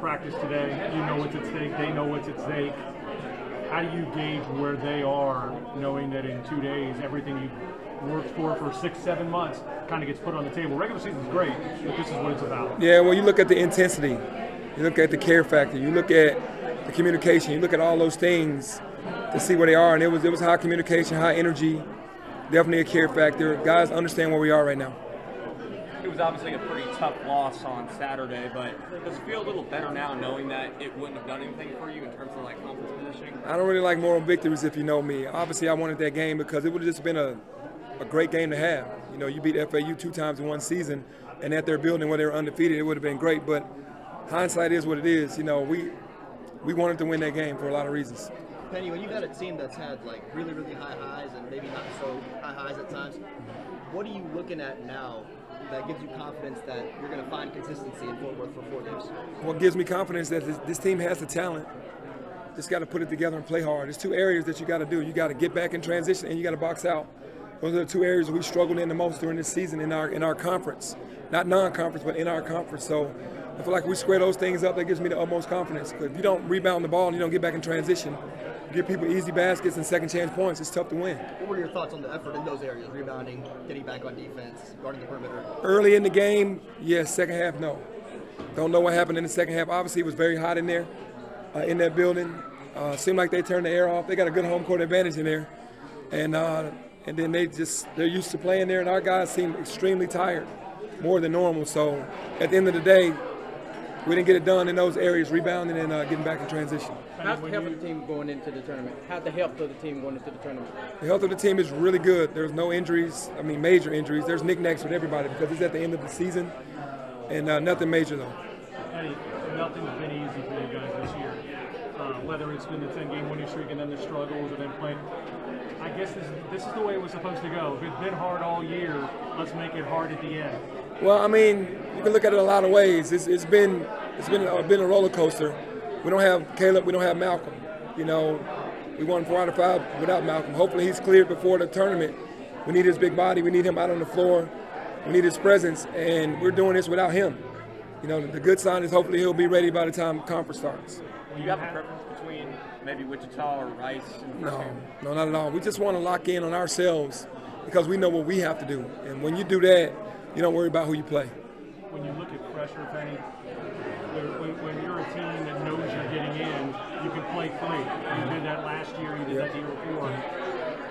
Practice today, you know what's at stake, they know what's at stake. How do you gauge where they are, knowing that in 2 days everything you've worked for 6-7 months kind of gets put on the table? Regular season's great, but this is what it's about. Yeah, well, you look at the intensity, you look at the care factor, you look at the communication, you look at all those things to see where they are. And it was high communication, high energy, definitely a care factor. Guys understand where we are right now. It was obviously a pretty tough loss on Saturday, but does it feel a little better now knowing that it wouldn't have done anything for you in terms of like conference positioning? I don't really like moral victories, if you know me. Obviously, I wanted that game because it would have just been a great game to have. You know, you beat FAU 2 times in one season, and at their building where they were undefeated, it would have been great. But hindsight is what it is. You know, we wanted to win that game for a lot of reasons. Penny, when you've had a team that's had like really, really high highs and maybe not so high highs at times, what are you looking at now that gives you confidence that you're going to find consistency in Fort Worth for 4 days? Well, it gives me confidence that this team has the talent. Just got to put it together and play hard. There's 2 areas that you got to do. You got to get back in transition and you got to box out. Those are the 2 areas we struggled in the most during this season in our conference. Not non-conference, but in our conference. So I feel like we square those things up. That gives me the utmost confidence. If you don't rebound the ball and you don't get back in transition, give people easy baskets and second chance points, it's tough to win. What were your thoughts on the effort in those areas? Rebounding, getting back on defense, guarding the perimeter? Early in the game, yes. Second half, no. Don't know what happened in the second half. Obviously, it was very hot in there, in that building. Seemed like they turned the air off. They got a good home court advantage in there. And then they're used to playing there, and our guys seemed extremely tired, more than normal. So at the end of the day, we didn't get it done in those areas, rebounding and getting back in transition. How's the health of the team going into the tournament? How's the health of the team going into the tournament? The health of the team is really good. There's no injuries, I mean major injuries. There's knickknacks with everybody because it's at the end of the season, and nothing major though. Hey, nothing's been easy for you guys this year. Whether it's been the 10-game winning streak and then the struggles and then playing. I guess this is the way it was supposed to go. If it's been hard all year, let's make it hard at the end. Well, I mean, you can look at it a lot of ways. It's been a roller coaster. We don't have Caleb. We don't have Malcolm. You know, we won 4 out of 5 without Malcolm. Hopefully, he's cleared before the tournament. We need his big body. We need him out on the floor. We need his presence, and we're doing this without him. You know, the good sign is hopefully he'll be ready by the time conference starts. Do you have a preference between maybe Wichita or Rice? No, not at all. We just want to lock in on ourselves because we know what we have to do, and when you do that, you don't worry about who you play. When you look at pressure, Penny, when you're a team that knows you're getting in, you can play free. You did that last year, you did that the year before.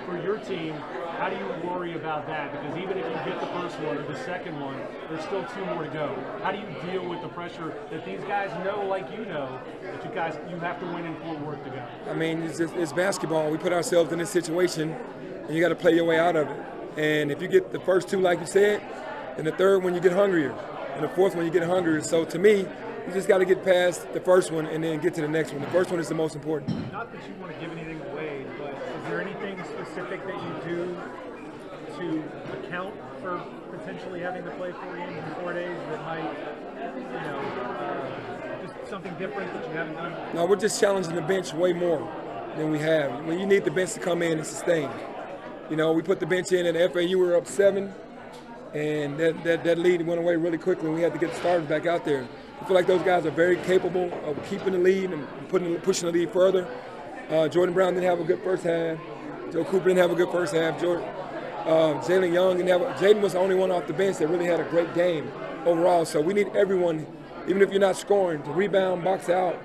For your team, how do you worry about that? Because even if you get the first one or the second one, there's still 2 more to go. How do you deal with the pressure that these guys know, like you know, that you have to win in Fort Worth to go? I mean, it's basketball. We put ourselves in this situation, and you got to play your way out of it. And if you get the first 2, like you said, and the 3rd one, you get hungrier. And the 4th one, you get hungrier. So to me, you just got to get past the first one and then get to the next one. The first one is the most important. Not that you want to give anything away, but is there anything specific that you do to account for potentially having to play 4 games in 4 days that might, you know, just something different that you haven't done? No, we're just challenging the bench way more than we have. When you need the bench to come in and sustain. You know, we put the bench in and FAU were up 7. And that lead went away really quickly. We had to get the starters back out there. I feel like those guys are very capable of keeping the lead and pushing the lead further. Jordan Brown didn't have a good first half. Joe Cooper didn't have a good first half. Jaylen Young didn't have. Jaden was the only one off the bench that really had a great game overall. So we need everyone, even if you're not scoring, to rebound, box out,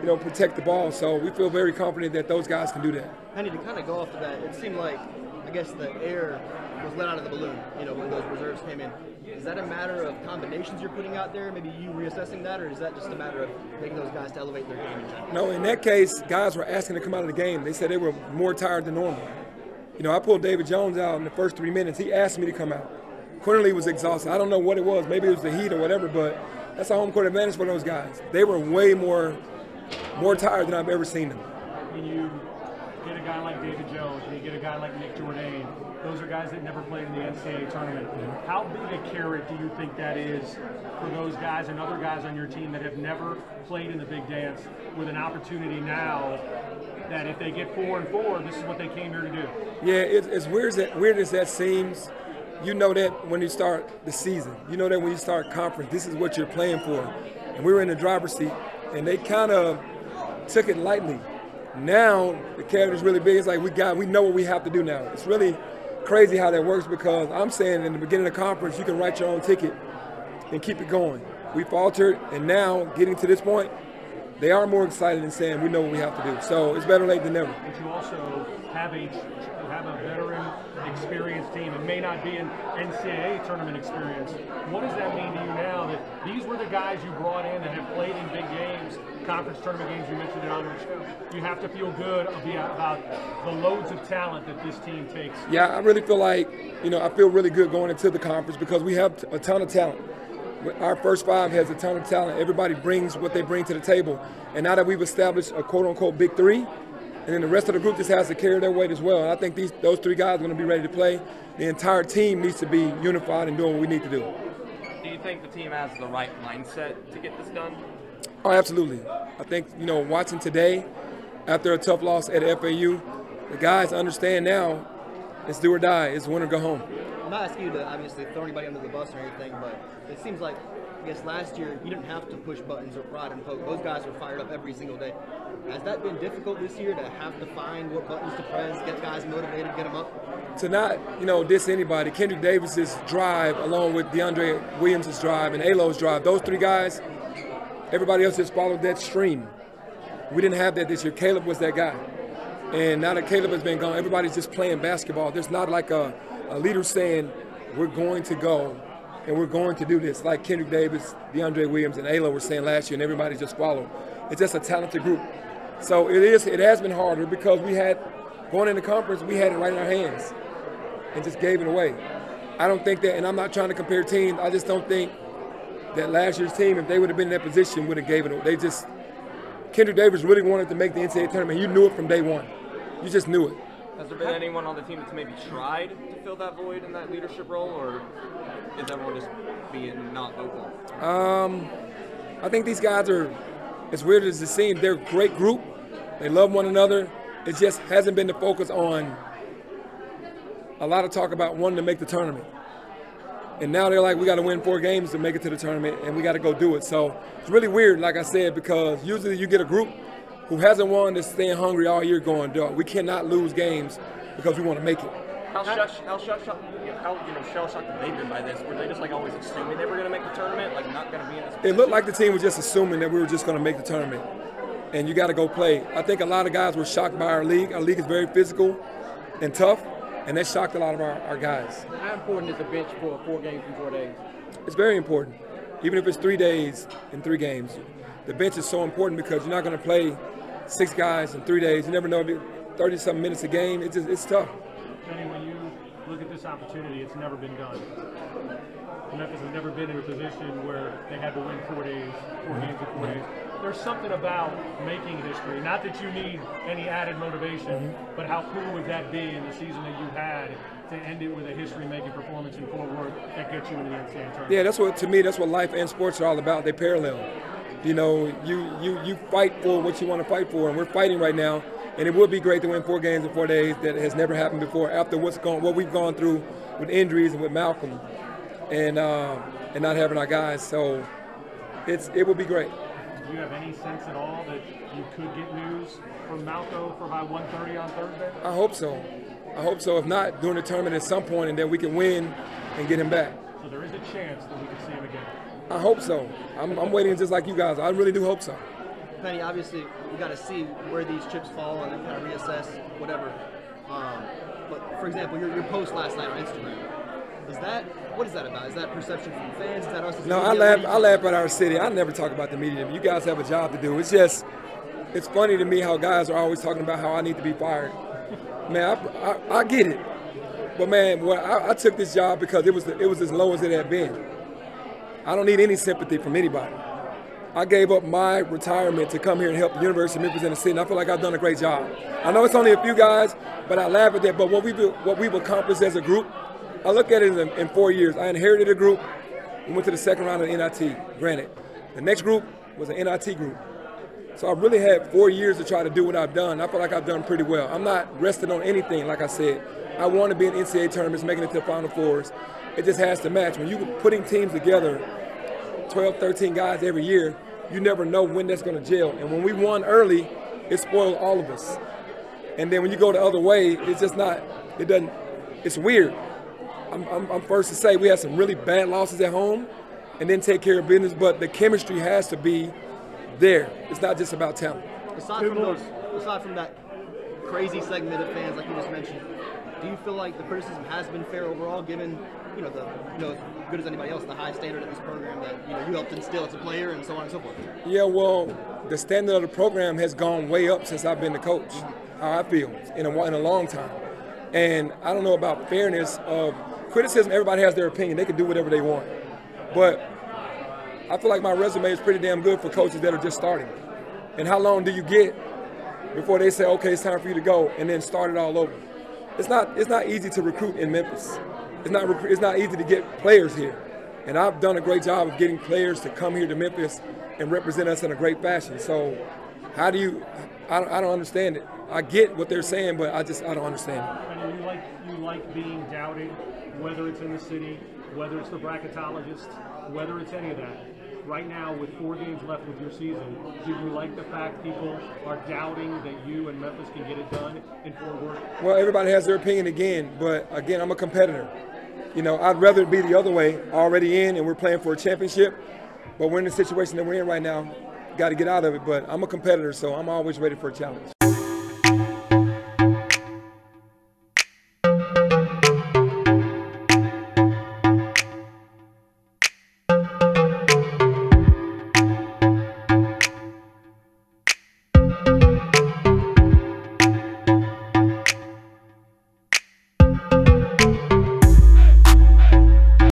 you know, protect the ball. So we feel very confident that those guys can do that. Penny, to kind of go off of that, it seemed like, I guess, the air was let out of the balloon, you know, when those reserves came in. Is that a matter of combinations you're putting out there, maybe you reassessing that, or is that just a matter of making those guys to elevate their game? No, in that case, guys were asking to come out of the game. They said they were more tired than normal. You know, I pulled David Jones out in the first 3 minutes. He asked me to come out. Quinterly was exhausted. I don't know what it was. Maybe it was the heat or whatever, but that's a home court advantage for those guys. They were way more tired than I've ever seen them. When you get a guy like David Jones, and you get a guy like Nick Jordan. Those are guys that never played in the NCAA tournament. How big a carrot do you think that is for those guys and other guys on your team that have never played in the big dance with an opportunity now that if they get 4-4, this is what they came here to do? Yeah, as weird as that seems, you know that when you start the season, you know that when you start conference, this is what you're playing for. And we were in the driver's seat, and they kind of took it lightly. Now the carrot is really big. It's like we know what we have to do now. It's really crazy how that works, because I'm saying in the beginning of the conference, you can write your own ticket and keep it going. We faltered, and now getting to this point, they are more excited and saying we know what we have to do. So it's better late than never. But you also have a veteran experienced team. It may not be an NCAA tournament experience. What does that mean to you now that these were the guys you brought in that have played in big games, conference tournament games? You mentioned it on your show. You have to feel good about the loads of talent that this team takes. Yeah, I really feel like, I feel really good going into the conference because we have a ton of talent. Our first five has a ton of talent. Everybody brings what they bring to the table. And now that we've established a quote-unquote big three, and then the rest of the group just has to carry their weight as well. And I think those three guys are going to be ready to play. The entire team needs to be unified and doing what we need to do. Do you think the team has the right mindset to get this done? Oh, absolutely. I think, watching today, after a tough loss at FAU, the guys understand now it's do or die, it's win or go home. I'm not asking you to obviously throw anybody under the bus or anything, but it seems like, I guess last year you didn't have to push buttons or prod and poke. Those guys were fired up every single day. Has that been difficult this year to have to find what buttons to press, get guys motivated, get them up? To not, diss anybody. Kendrick Davis's drive, along with DeAndre Williams' drive and Alo's drive, those three guys, everybody else just followed that stream. We didn't have that this year. Caleb was that guy. And now that Caleb has been gone, everybody's just playing basketball. There's not like a leader saying, we're going to go and we're going to do this, like Kendrick Davis, DeAndre Williams, and Ayla were saying last year, and everybody just followed. It's just a talented group. So it has been harder because we had, going into conference, we had it right in our hands and just gave it away. I don't think that, and I'm not trying to compare teams, I just don't think that last year's team, if they would have been in that position, would have gave it away. They just, Kendrick Davis really wanted to make the NCAA tournament. You knew it from day one. You just knew it. Has there been anyone on the team that's maybe tried to fill that void in that leadership role, or is everyone just being not vocal? I think these guys are, as weird as it seems, they're a great group. They love one another. It just hasn't been the focus on a lot of talk about wanting to make the tournament. And now they're like, we got to win 4 games to make it to the tournament, and we got to go do it. So it's really weird, like I said, because usually you get a group who hasn't won to staying hungry all year going, dog, we cannot lose games because we want to make it. How shell-shocked have they been by this? Were they just like always assuming they were going to make the tournament, like not going to be in this position? It looked like the team was just assuming that we were just going to make the tournament and you got to go play. I think a lot of guys were shocked by our league. Our league is very physical and tough, and that shocked a lot of our guys. How important is the bench for 4 games in 4 days? It's very important. Even if it's 3 days and 3 games, the bench is so important because you're not going to play 6 guys in 3 days. You never know if it's 30-something minutes a game. It's tough. Kenny, when you look at this opportunity, it's never been done. Memphis has never been in a position where they had to win 4 games in 4 days. There's something about making history. Not that you need any added motivation, but how cool would that be in the season that you had to end it with a history-making performance in Fort Worth that gets you into the NCAA tournament? Yeah, to me, that's what life and sports are all about. They parallel. You fight for what you want to fight for, and we're fighting right now. And it would be great to win 4 games in 4 days. That has never happened before. After what we've gone through with injuries and with Malcolm, and not having our guys, so it would be great. Do you have any sense at all that you could get news from Malcolm for by 1:30 on Thursday? I hope so. I hope so. If not, during the tournament at some point, and then we can win and get him back. So there is a chance that we can see him again. I hope so. I'm waiting just like you guys. I really do hope so. Penny, obviously, we got to see where these chips fall and kind of reassess whatever. But for example, your post last night on Instagram, what is that about? Is that perception from fans? Is that us? No, I laugh at our city. I never talk about the media. You guys have a job to do. It's just, it's funny to me how guys are always talking about how I need to be fired. Man, I get it. But man, I took this job because it was as low as it had been. I don't need any sympathy from anybody. I gave up my retirement to come here and help the University of Memphis in the city, and I feel like I've done a great job. I know it's only a few guys, but I laugh at that. But what we've accomplished as a group, I look at it in 4 years. I inherited a group. We went to the second round of the NIT, granted. The next group was an NIT group. So I really had 4 years to try to do what I've done. I feel like I've done pretty well. I'm not resting on anything, like I said. I want to be in NCAA tournaments, making it to the Final Fours. It just has to match. When you're putting teams together, 12, 13 guys every year, you never know when that's going to gel. And when we won early, it spoiled all of us. And then when you go the other way, it's just not, it doesn't, it's weird. I'm first to say we had some really bad losses at home and then take care of business, but the chemistry has to be there. It's not just about talent. Aside from that crazy segment of fans like you just mentioned, do you feel like the criticism has been fair overall, given, you know, as good as anybody else, the high standard of this program that, you know, you helped instill as a player and so on and so forth? Yeah, well, the standard of the program has gone way up since I've been the coach, how I feel, in a long time. And I don't know about fairness of criticism. Everybody has their opinion. They can do whatever they want. But I feel like my resume is pretty damn good for coaches that are just starting. And how long do you get before they say, okay, it's time for you to go, and then start it all over? It's not easy to recruit in Memphis. It's not easy to get players here. And I've done a great job of getting players to come here to Memphis and represent us in a great fashion. So how do you – I don't understand it. I get what they're saying, but I don't understand it. And you like being doubted, whether it's in the city, whether it's the bracketologist, whether it's any of that. Right now, with 4 games left with your season, do you like the fact people are doubting that you and Memphis can get it done in Fort Worth? Well, everybody has their opinion again, but again, I'm a competitor. You know, I'd rather it be the other way, already in, and we're playing for a championship, but we're in the situation that we're in right now. Got to get out of it, but I'm a competitor, so I'm always ready for a challenge.